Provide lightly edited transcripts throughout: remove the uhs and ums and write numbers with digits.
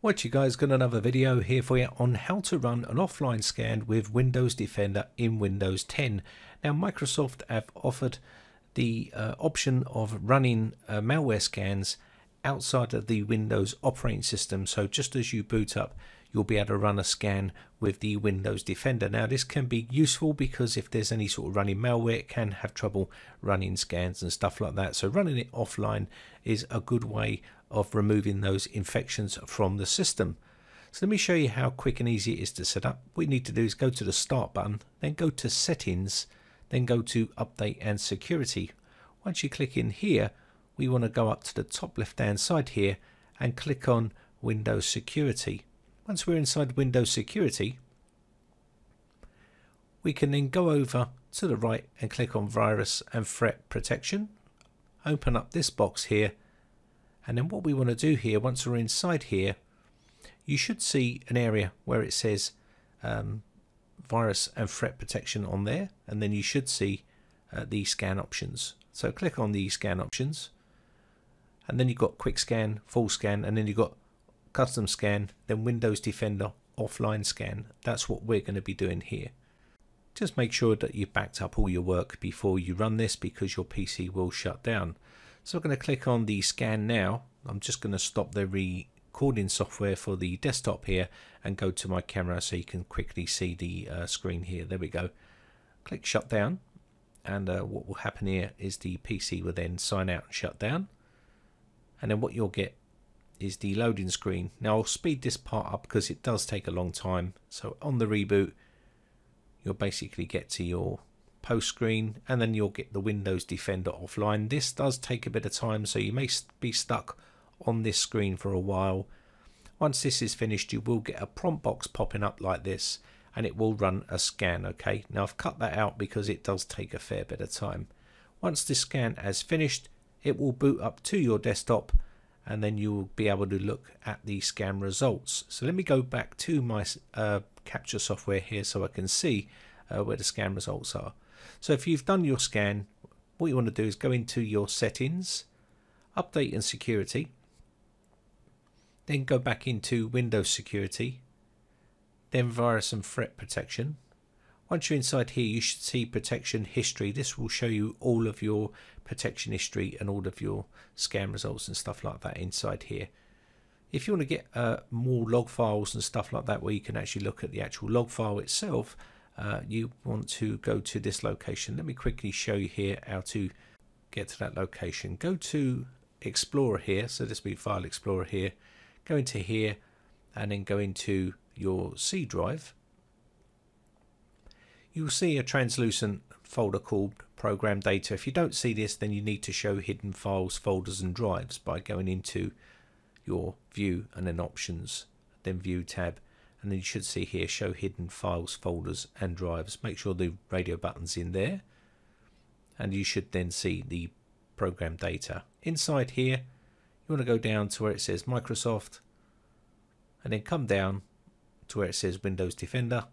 What you guys, got another video here for you on how to run an offline scan with Windows Defender in Windows 10. Now Microsoft have offered the option of running malware scans outside of the Windows operating system, so just as you boot up you'll be able to run a scan with the Windows Defender. Now this can be useful because if there's any sort of running malware, it can have trouble running scans and stuff like that, so running it offline is a good way of removing those infections from the system. So let me show you how quick and easy it is to set up. What you need to do is go to the Start button, then go to Settings, then go to Update and Security. Once you click in here, we want to go up to the top left hand side here and click on Windows Security. Once we're inside Windows Security, we can then go over to the right and click on Virus and Threat Protection, open up this box here, and then what we want to do here, once we're inside here, you should see an area where it says Virus and Threat Protection on there, and then you should see the scan options. So click on the scan options, and then you've got Quick Scan, Full Scan, and then you've got Custom Scan, then Windows Defender Offline Scan. That's what we're going to be doing here. Just make sure that you've backed up all your work before you run this, because your PC will shut down. So I'm going to click on the scan now. I'm just going to stop the recording software for the desktop here and go to my camera so you can quickly see the screen here. There we go. Click shut down, and what will happen here is the PC will then sign out and shut down, and then what you'll get is the loading screen. Now I'll speed this part up because it does take a long time. So on the reboot you'll basically get to your post screen, and then you'll get the Windows Defender Offline. This does take a bit of time, so you may be stuck on this screen for a while. Once this is finished, you will get a prompt box popping up like this, and it will run a scan. Okay, now I've cut that out because it does take a fair bit of time. Once this scan has finished, it will boot up to your desktop, and then you will be able to look at the scan results. So let me go back to my capture software here so I can see where the scan results are. So if you've done your scan, what you want to do is go into your Settings, Update and Security, then go back into Windows Security, then Virus and Threat Protection. Once you're inside here, you should see Protection History. This will show you all of your protection history and all of your scan results and stuff like that inside here. If you want to get more log files and stuff like that, where you can actually look at the actual log file itself, you want to go to this location. Let me quickly show you here how to get to that location. Go to Explorer here, so this will be File Explorer here. Go into here and then go into your C drive. You'll see a translucent folder called Program Data. If you don't see this, then you need to show hidden files, folders and drives by going into your View and then Options, then View tab, and then you should see here Show Hidden Files, Folders and Drives. Make sure the radio button's in there, and you should then see the Program Data. Inside here you want to go down to where it says Microsoft, and then come down to where it says Windows Defender.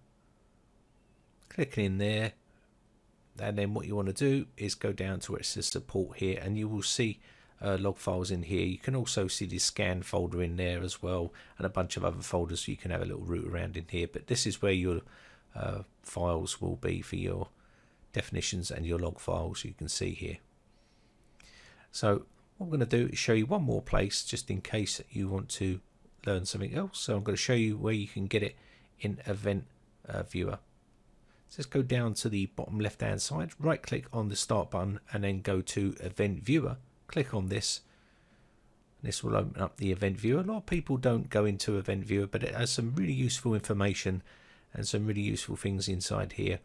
Click in there, and then what you want to do is go down to where it says Support here, and you will see log files in here. You can also see the scan folder in there as well, and a bunch of other folders, so you can have a little root around in here. But this is where your files will be for your definitions and your log files, you can see here. So what I'm going to do is show you one more place just in case you want to learn something else. So I'm going to show you where you can get it in Event Viewer. So let's go down to the bottom left hand side, right click on the Start button, and then go to Event Viewer. Click on this, and this will open up the Event Viewer. A lot of people don't go into Event Viewer, but it has some really useful information and some really useful things inside here.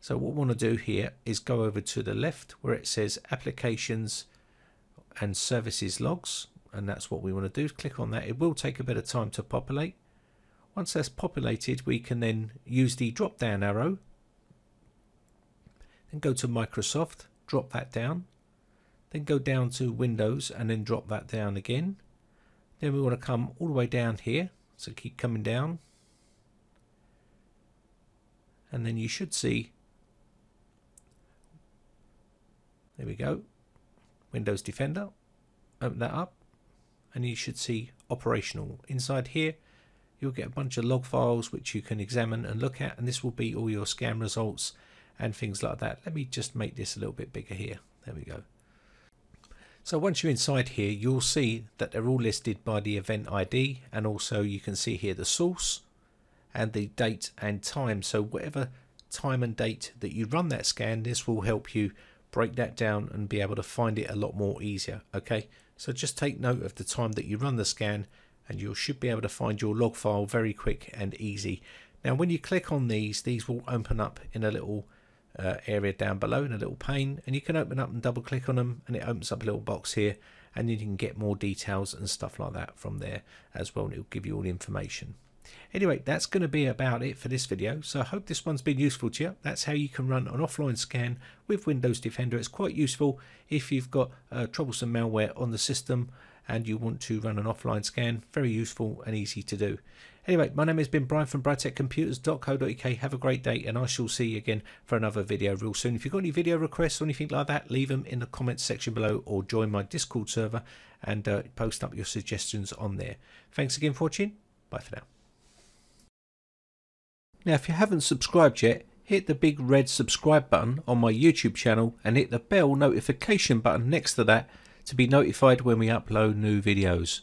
So what we want to do here is go over to the left where it says Applications and Services Logs, and that's what we want to do. Click on that. It will take a bit of time to populate. Once that's populated, we can then use the drop down arrow, then go to Microsoft, drop that down, then go down to Windows and then drop that down again. Then we want to come all the way down here, so keep coming down, and then you should see, there we go, Windows Defender. Open that up, and you should see operational. Inside here you'll get a bunch of log files which you can examine and look at, and this will be all your scan results and things like that. Let me just make this a little bit bigger here. There we go. So once you're inside here, you'll see that they're all listed by the event ID, and also you can see here the source and the date and time. So whatever time and date that you run that scan, this will help you break that down and be able to find it a lot more easier. Okay, so just take note of the time that you run the scan and you should be able to find your log file very quick and easy. Now when you click on these will open up in a little area down below in a little pane, and you can open up and double click on them and it opens up a little box here, and you can get more details and stuff like that from there as well, and it'll give you all the information. Anyway, that's going to be about it for this video, so I hope this one's been useful to you. That's how you can run an offline scan with Windows Defender. It's quite useful if you've got troublesome malware on the system and you want to run an offline scan. Very useful and easy to do. Anyway, my name has been Brian from briteccomputers.co.uk. Have a great day, and I shall see you again for another video real soon. If you've got any video requests or anything like that, leave them in the comments section below, or join my Discord server and post up your suggestions on there. Thanks again for watching. Bye for now. Now if you haven't subscribed yet, hit the big red subscribe button on my YouTube channel and hit the bell notification button next to that to be notified when we upload new videos.